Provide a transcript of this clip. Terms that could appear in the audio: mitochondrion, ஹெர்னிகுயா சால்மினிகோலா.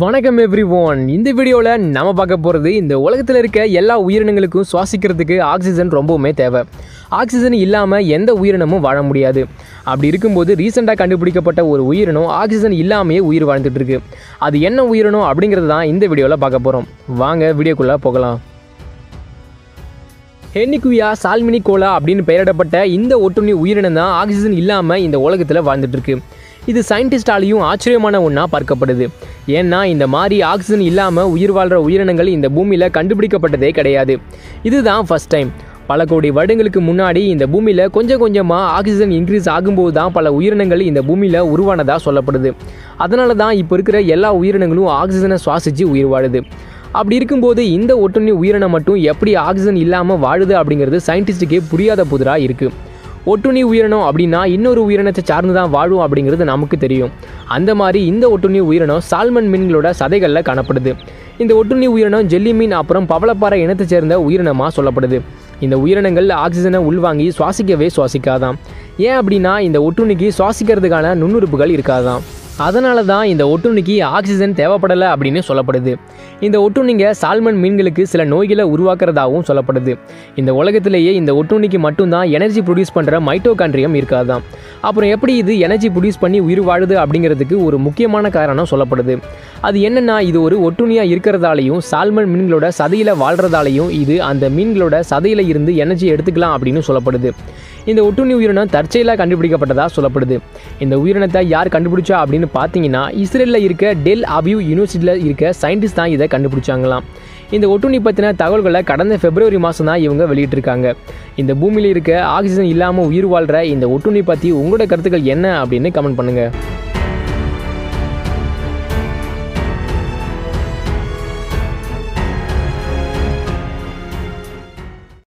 வணக்கம் எவ்ரிவான். இந்த வீடியோவில் நம்ம பார்க்க போகிறது, இந்த உலகத்தில் இருக்க எல்லா உயிரினங்களுக்கும் சுவாசிக்கிறதுக்கு ஆக்சிஜன் ரொம்பவுமே தேவை. ஆக்சிஜன் இல்லாமல் எந்த உயிரினமும் வாழ முடியாது. அப்படி இருக்கும்போது ரீசெண்டாக கண்டுபிடிக்கப்பட்ட ஒரு உயிரினம் ஆக்சிஜன் இல்லாமையே உயிர் வாழ்ந்துட்டுருக்கு. அது என்ன உயிரினம் அப்படிங்கிறது தான் இந்த வீடியோவில் பார்க்க போகிறோம். வாங்க வீடியோக்குள்ளே போகலாம். ஹெர்னிகுயா சால்மினிகோலா அப்படின்னு பெயரிடப்பட்ட இந்த ஒட்டுண்ணி உயிரினம் தான் ஆக்சிஜன் இல்லாமல் இந்த உலகத்தில் வாழ்ந்துட்டுருக்கு. இது சயின்டிஸ்டாலையும் ஆச்சரியமான ஒன்றா பார்க்கப்படுது. ஏன்னா இந்த மாதிரி ஆக்சிஜன் இல்லாமல் உயிர் வாழ்கிற உயிரினங்கள் இந்த பூமியில் கண்டுபிடிக்கப்பட்டதே கிடையாது. இதுதான் ஃபர்ஸ்ட் டைம். பல கோடி வருடங்களுக்கு முன்னாடி இந்த பூமியில் கொஞ்சம் கொஞ்சமாக ஆக்சிஜன் இன்க்ரீஸ் ஆகும்போது தான் பல உயிரினங்கள் இந்த பூமியில் உருவானதாக சொல்லப்படுது. அதனால தான் இப்போ இருக்கிற எல்லா உயிரினங்களும் ஆக்சிஜனை சுவாசித்து உயிர் வாழுது. அப்படி இருக்கும்போது இந்த ஒட்டுண்ணி உயிரினம் மட்டும் எப்படி ஆக்சிஜன் இல்லாமல் வாழுது அப்படிங்கிறது சயின்டிஸ்ட்டுக்கே புரியாத புதிராக இருக்குது. ஒட்டுண்ணி உயிரினம் அப்படின்னா இன்னொரு உயிரினத்தை சார்ந்து தான் வாழும் அப்படிங்கிறது நமக்கு தெரியும். அந்த மாதிரி இந்த ஒட்டுண்ணி உயிரினம் சால்மன் மீன்களோட சதைகளில் காணப்படுது. இந்த ஒட்டுண்ணி உயிரினம் ஜெல்லி மீன் அப்புறம் பவளப்பாறை இனத்தை சேர்ந்த உயிரினமாக சொல்லப்படுது. இந்த உயிரினங்கள் ஆக்சிஜனை உள்வாங்கி சுவாசிக்காதான். ஏன் அப்படின்னா இந்த ஒட்டுண்ணிக்கு சுவாசிக்கிறதுக்கான நுண்ணுறுப்புகள் இருக்காதான். அதனால தான் இந்த ஒட்டுண்ணிக்கு ஆக்சிஜன் தேவைப்படலை அப்படின்னு சொல்லப்படுது. இந்த ஒட்டுண்ணிங்க சால்மன் மீன்களுக்கு சில நோய்களை உருவாக்குறதாகவும் சொல்லப்படுது. இந்த உலகத்திலேயே இந்த ஒட்டுண்ணிக்கு மட்டும்தான் எனர்ஜி ப்ரொடியூஸ் பண்ணுற மைட்டோகாண்ட்ரியம் இருக்காதான். அப்புறம் எப்படி இது எனர்ஜி ப்ரொடியூஸ் பண்ணி உயிர் வாழுது அப்படிங்கிறதுக்கு ஒரு முக்கியமான காரணம் சொல்லப்படுது. அது என்னென்னா, இது ஒரு ஒட்டுண்ணியாக இருக்கிறதாலையும் சால்மன் மீன்களோட சதையில் வாழ்கிறதாலையும் இது அந்த மீன்களோட சதையில் இருந்து எனர்ஜி எடுத்துக்கலாம் அப்படின்னு சொல்லப்படுது. இந்த ஒட்டுண்ணி உயிரினம் தற்செயலாக கண்டுபிடிக்கப்பட்டதாக சொல்லப்படுது. இந்த உயிரினத்தை யார் கண்டுபிடிச்சா அப்படின்னு பார்த்தீங்கன்னா, இஸ்ரேலில் இருக்க டெல் அபிவ் யூனிவர்சிட்டியில் இருக்க சயின்டிஸ்ட் தான் இதை கண்டுபிடிச்சாங்களாம். இந்த ஒட்டுண்ணி பற்றின தகவல்களை கடந்த பிப்ரவரி மாதம் தான் இவங்க வெளியிட்டிருக்காங்க. இந்த பூமியில் இருக்க ஆக்சிஜன் இல்லாமல் உயிர் வாழ்கிற இந்த ஒட்டுண்ணி பற்றி உங்களோட கருத்துக்கள் என்ன அப்படின்னு கமெண்ட் பண்ணுங்கள்.